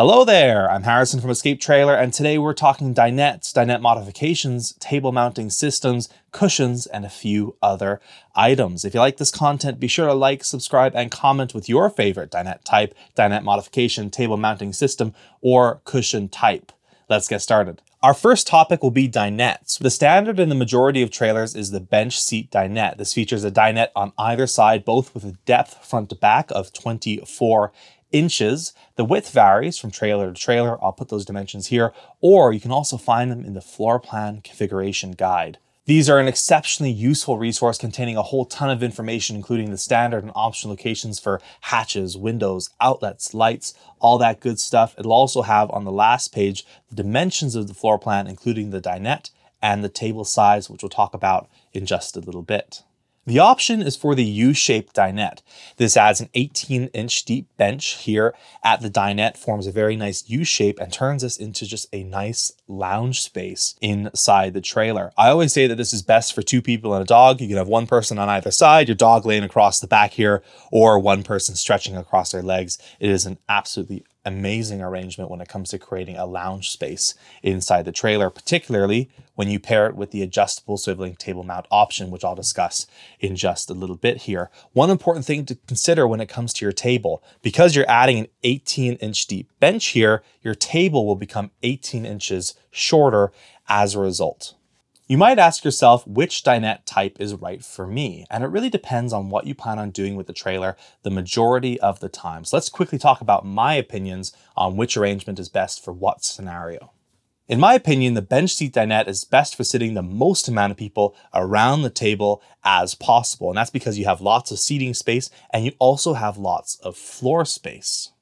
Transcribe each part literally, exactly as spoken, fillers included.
Hello there, I'm Harrison from Escape Trailer, and today we're talking dinettes, dinette modifications, table mounting systems, cushions, and a few other items. If you like this content, be sure to like, subscribe, and comment with your favorite dinette type, dinette modification, table mounting system, or cushion type. Let's get started. Our first topic will be dinettes. The standard in the majority of trailers is the bench seat dinette. This features a dinette on either side, both with a depth front to back of twenty-four inches. The width varies from trailer to trailer. I'll put those dimensions here, or you can also find them in the floor plan configuration guide. These are an exceptionally useful resource containing a whole ton of information, including the standard and optional locations for hatches, windows, outlets, lights, all that good stuff. It'll also have on the last page the dimensions of the floor plan, including the dinette and the table size, which we'll talk about in just a little bit. The option is for the U-shaped dinette. This adds an eighteen inch deep bench here at the dinette, forms a very nice U-shape, and turns this into just a nice lounge space inside the trailer. I always say that this is best for two people and a dog. You can have one person on either side, your dog laying across the back here, or one person stretching across their legs. It is an absolutely amazing arrangement when it comes to creating a lounge space inside the trailer, particularly when you pair it with the adjustable swiveling table mount option, which I'll discuss in just a little bit here. One important thing to consider when it comes to your table, because you're adding an eighteen inch deep bench here, your table will become eighteen inches shorter as a result. You might ask yourself which dinette type is right for me, and it really depends on what you plan on doing with the trailer the majority of the time. So let's quickly talk about my opinions on which arrangement is best for what scenario. In my opinion, the bench seat dinette is best for sitting the most amount of people around the table as possible, and that's because you have lots of seating space and you also have lots of floor space.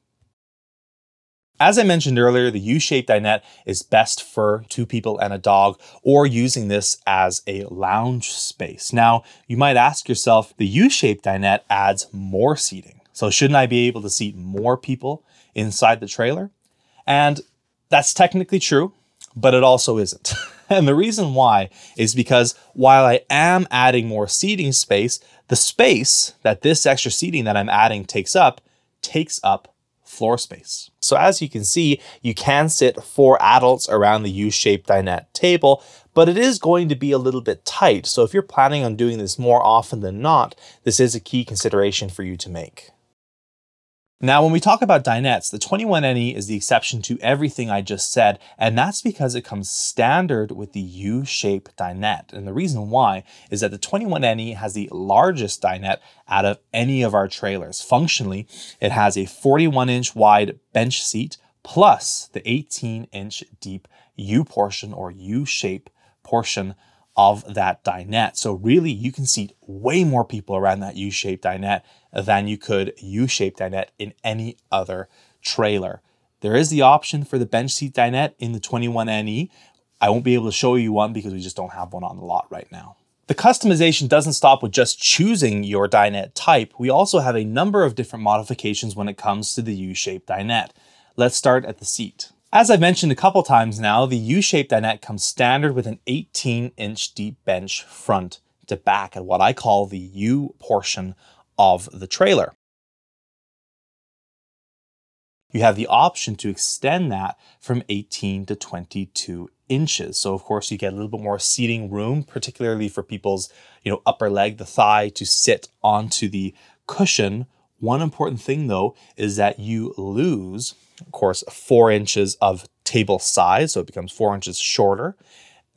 As I mentioned earlier, the U-shaped dinette is best for two people and a dog, or using this as a lounge space. Now, you might ask yourself, the U-shaped dinette adds more seating, so shouldn't I be able to seat more people inside the trailer? And that's technically true, but it also isn't. And the reason why is because while I am adding more seating space, the space that this extra seating that I'm adding takes up, takes up floor space. So as you can see, you can sit four adults around the U-shaped dinette table, but it is going to be a little bit tight. So if you're planning on doing this more often than not, this is a key consideration for you to make. Now, when we talk about dinettes, the twenty-one N E is the exception to everything I just said, and that's because it comes standard with the U-shaped dinette. And the reason why is that the twenty-one N E has the largest dinette out of any of our trailers. Functionally, it has a forty-one inch wide bench seat plus the eighteen inch deep U portion or U-shape portion of that dinette. So really, you can seat way more people around that U-shaped dinette than you could U-shaped dinette in any other trailer. There is the option for the bench seat dinette in the twenty-one N E. I won't be able to show you one because we just don't have one on the lot right now. The customization doesn't stop with just choosing your dinette type. We also have a number of different modifications when it comes to the U-shaped dinette. Let's start at the seat. As I've mentioned a couple times now, the U-shaped dinette comes standard with an eighteen inch deep bench front to back at what I call the U portion of the trailer. You have the option to extend that from eighteen to twenty-two inches. So of course you get a little bit more seating room, particularly for people's, you know, upper leg, the thigh, to sit onto the cushion. One important thing though is that you lose, of course, four inches of table size, so it becomes four inches shorter,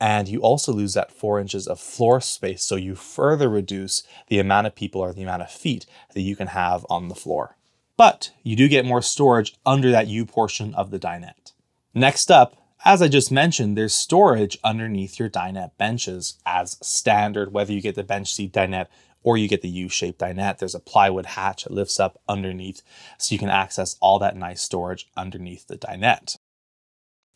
and you also lose that four inches of floor space, so you further reduce the amount of people or the amount of feet that you can have on the floor. But you do get more storage under that U portion of the dinette. Next up, as I just mentioned, there's storage underneath your dinette benches as standard, whether you get the bench seat dinette or you get the U-shaped dinette. There's a plywood hatch that lifts up underneath, so you can access all that nice storage underneath the dinette.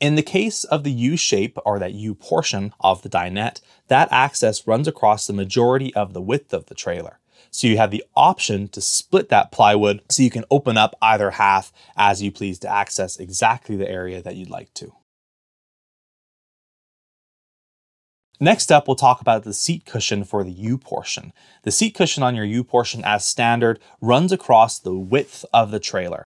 In the case of the U-shape, or that U portion of the dinette, that access runs across the majority of the width of the trailer. So you have the option to split that plywood so you can open up either half as you please to access exactly the area that you'd like to. Next up, we'll talk about the seat cushion for the U portion. The seat cushion on your U portion, as standard, runs across the width of the trailer.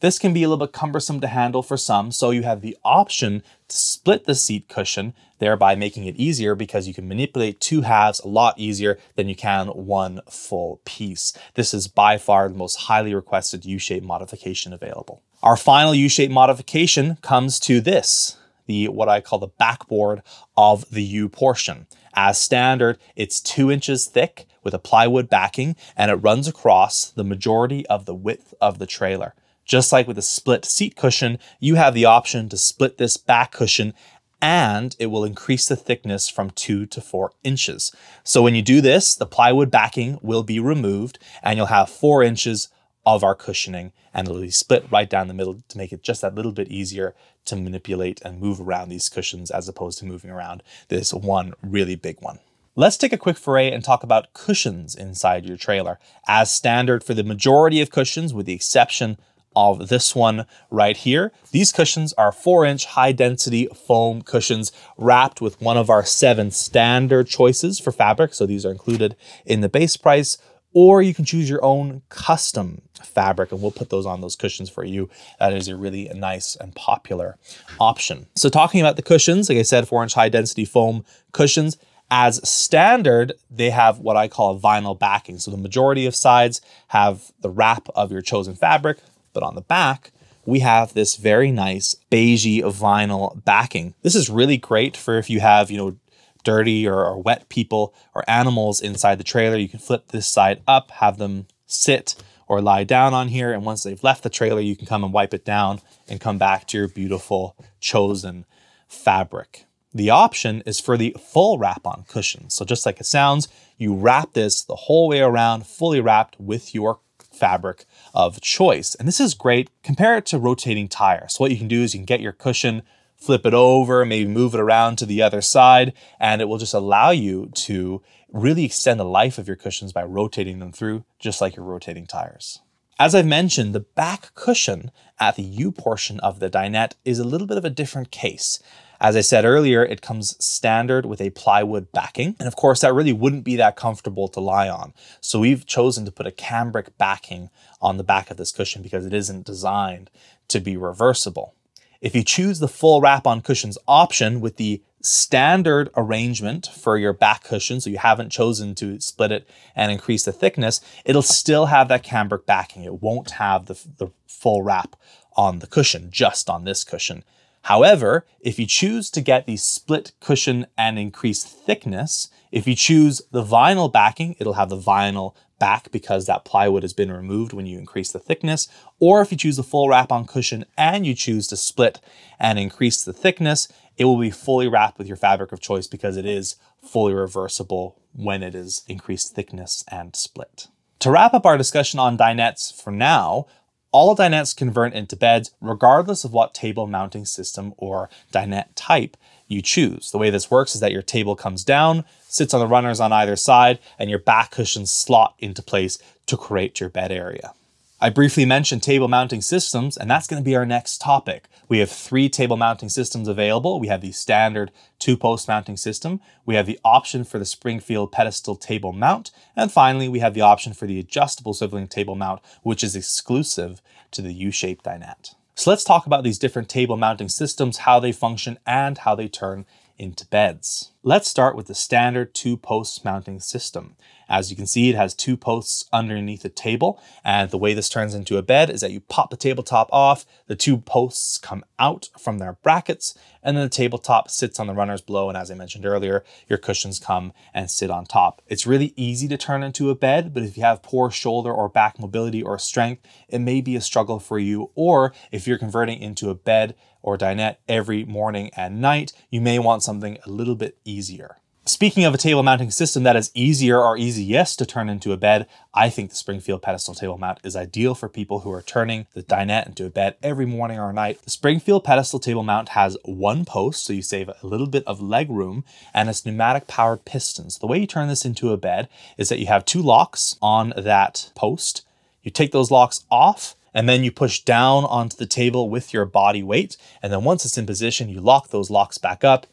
This can be a little bit cumbersome to handle for some, so you have the option to split the seat cushion, thereby making it easier because you can manipulate two halves a lot easier than you can one full piece. This is by far the most highly requested U-shaped modification available. Our final U-shaped modification comes to this, the what I call the backboard of the U portion. As standard, it's two inches thick with a plywood backing, and it runs across the majority of the width of the trailer. Just like with a split seat cushion, you have the option to split this back cushion and it will increase the thickness from two to four inches. So when you do this, the plywood backing will be removed and you'll have four inches of our cushioning, and it'll be split right down the middle to make it just that little bit easier to manipulate and move around these cushions as opposed to moving around this one really big one. Let's take a quick foray and talk about cushions inside your trailer. As standard for the majority of cushions, with the exception of this one right here. These cushions are four inch high density foam cushions wrapped with one of our seven standard choices for fabric. So these are included in the base price, or you can choose your own custom fabric and we'll put those on those cushions for you. That is a really nice and popular option. So talking about the cushions, like I said, four inch high density foam cushions. As standard, they have what I call a vinyl backing. So the majority of sides have the wrap of your chosen fabric, but on the back, we have this very nice beigey vinyl backing. This is really great for if you have, you know, dirty or, or wet people or animals inside the trailer. You can flip this side up, have them sit or lie down on here. And once they've left the trailer, you can come and wipe it down and come back to your beautiful chosen fabric. The option is for the full wrap-on cushion. So just like it sounds, you wrap this the whole way around, fully wrapped with your fabric of choice. And this is great. Compare it to rotating tires. So what you can do is you can get your cushion, flip it over, maybe move it around to the other side, and it will just allow you to really extend the life of your cushions by rotating them through, just like your rotating tires. As I've mentioned, the back cushion at the U portion of the dinette is a little bit of a different case. As I said earlier, it comes standard with a plywood backing. And of course, that really wouldn't be that comfortable to lie on. So we've chosen to put a cambric backing on the back of this cushion because it isn't designed to be reversible. If you choose the full wrap-on cushions option with the standard arrangement for your back cushion, so you haven't chosen to split it and increase the thickness, it'll still have that cambric backing. It won't have the, the full wrap on the cushion, just on this cushion. However, if you choose to get the split cushion and increased thickness, if you choose the vinyl backing, it'll have the vinyl back because that plywood has been removed when you increase the thickness. Or if you choose the full wrap-on cushion and you choose to split and increase the thickness, it will be fully wrapped with your fabric of choice because it is fully reversible when it is increased thickness and split. To wrap up our discussion on dinettes for now, all dinettes convert into beds regardless of what table mounting system or dinette type you choose. The way this works is that your table comes down, sits on the runners on either side, and your back cushions slot into place to create your bed area. I briefly mentioned table mounting systems, and that's going to be our next topic. We have three table mounting systems available. We have the standard two-post mounting system. We have the option for the Springfield pedestal table mount. And finally, we have the option for the adjustable swiveling table mount, which is exclusive to the U-shaped dinette. So let's talk about these different table mounting systems, how they function, and how they turn into beds. Let's start with the standard two-post mounting system. As you can see, it has two posts underneath the table, and the way this turns into a bed is that you pop the tabletop off, the two posts come out from their brackets, and then the tabletop sits on the runners below, and as I mentioned earlier, your cushions come and sit on top. It's really easy to turn into a bed, but if you have poor shoulder or back mobility or strength, it may be a struggle for you, or if you're converting into a bed or dinette every morning and night, you may want something a little bit easier. Speaking of a table mounting system that is easier or easiest to turn into a bed, I think the Springfield pedestal table mount is ideal for people who are turning the dinette into a bed every morning or night. The Springfield pedestal table mount has one post, so you save a little bit of leg room, and it's pneumatic powered pistons. The way you turn this into a bed is that you have two locks on that post. You take those locks off, and then you push down onto the table with your body weight. And then once it's in position, you lock those locks back up,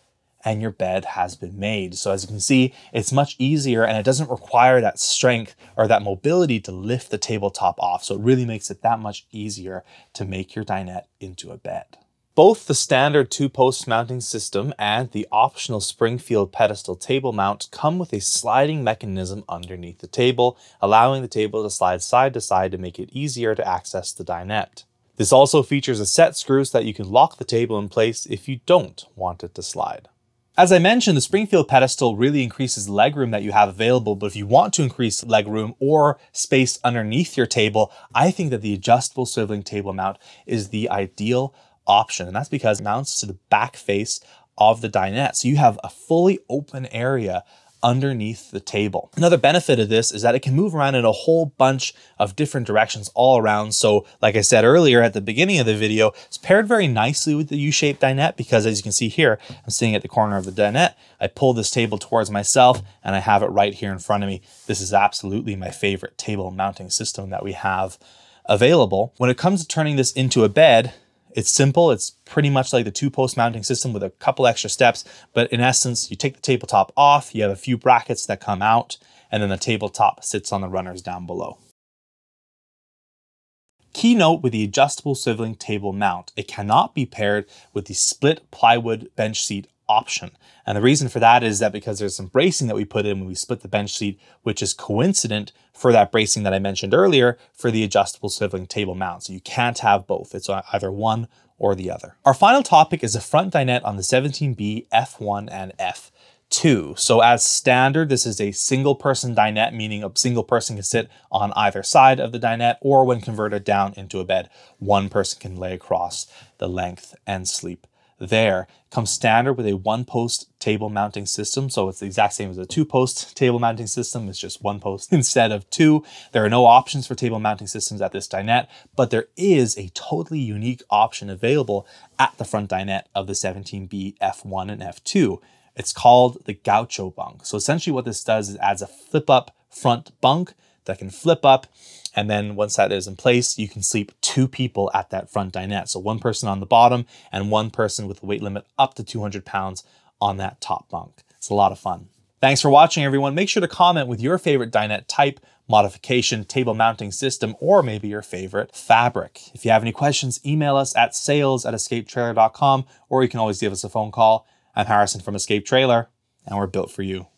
and your bed has been made. So as you can see, it's much easier and it doesn't require that strength or that mobility to lift the tabletop off. So it really makes it that much easier to make your dinette into a bed. Both the standard two-post mounting system and the optional Springfield pedestal table mount come with a sliding mechanism underneath the table, allowing the table to slide side to side to make it easier to access the dinette. This also features a set screw so that you can lock the table in place if you don't want it to slide. As I mentioned, the Springfield pedestal really increases legroom that you have available, but if you want to increase legroom or space underneath your table, I think that the adjustable swiveling table mount is the ideal option, and that's because it mounts to the back face of the dinette, so you have a fully open area underneath the table. Another benefit of this is that it can move around in a whole bunch of different directions all around. So like I said earlier at the beginning of the video, it's paired very nicely with the U-shaped dinette because, as you can see here, I'm sitting at the corner of the dinette. I pull this table towards myself and I have it right here in front of me. This is absolutely my favorite table mounting system that we have available. When it comes to turning this into a bed, it's simple. It's pretty much like the two-post mounting system with a couple extra steps, but in essence, you take the tabletop off, you have a few brackets that come out, and then the tabletop sits on the runners down below. Keynote with the adjustable swiveling table mount. It cannot be paired with the split plywood bench seat option. And the reason for that is that because there's some bracing that we put in when we split the bench seat, which is coincident for that bracing that I mentioned earlier for the adjustable swiveling table mount. So you can't have both. It's either one or the other. Our final topic is the front dinette on the seventeen B F one and F two. So as standard, this is a single person dinette, meaning a single person can sit on either side of the dinette, or when converted down into a bed, one person can lay across the length and sleep there. Comes standard with a one post table mounting system. So it's the exact same as a two post table mounting system. It's just one post instead of two. There are no options for table mounting systems at this dinette, but there is a totally unique option available at the front dinette of the seventeen B F one and F two. It's called the Gaucho Bunk. So essentially what this does is adds a flip up front bunk that can flip up. And then once that is in place, you can sleep two people at that front dinette. So one person on the bottom and one person with a weight limit up to two hundred pounds on that top bunk. It's a lot of fun. Thanks for watching, everyone. Make sure to comment with your favorite dinette type, modification, table mounting system, or maybe your favorite fabric. If you have any questions, email us at sales at escape trailer dot com, or you can always give us a phone call. I'm Harrison from Escape Trailer, and we're built for you.